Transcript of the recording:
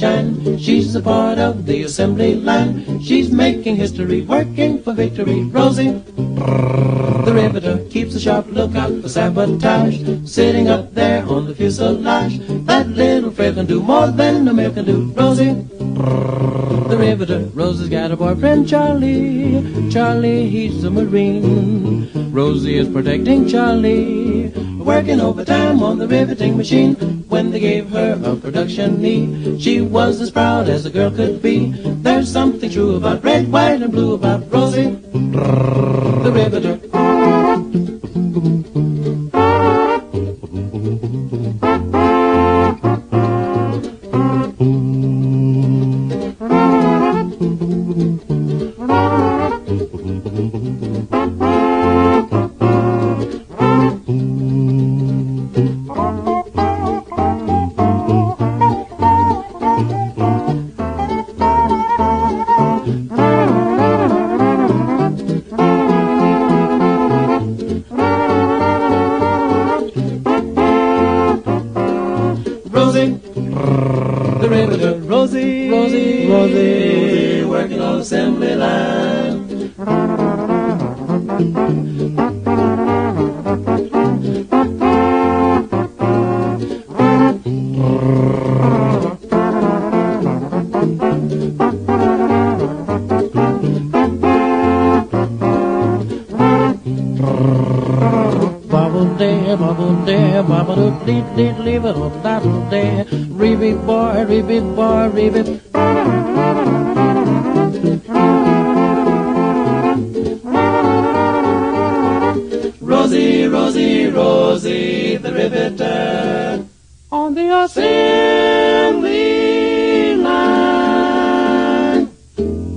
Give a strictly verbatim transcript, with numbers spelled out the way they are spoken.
nation. She's a part of the assembly line. She's making history, working for victory. Rosie the Riveter keeps a sharp lookout for sabotage, sitting up there on the fuselage. That little frail can do more than a male can do. Rosie the Riveter. Rosie's got a boyfriend, Charlie. Charlie, he's a Marine. Rosie is protecting Charlie, working overtime on the riveting machine. When they gave her a production knee, she was as proud as a girl could be. There's something true about red, white, and blue about Rosie the Riveter. Rosie the Riveter. Rosie, Rosie, Rosie, working on assembly line. Bobble-dee, bobble-dee, bobble-dee-dee, leave it on that day. Reebie boy, reebie boy, reebie. Rosie, Rosie, Rosie, the Riveter. On the ocean.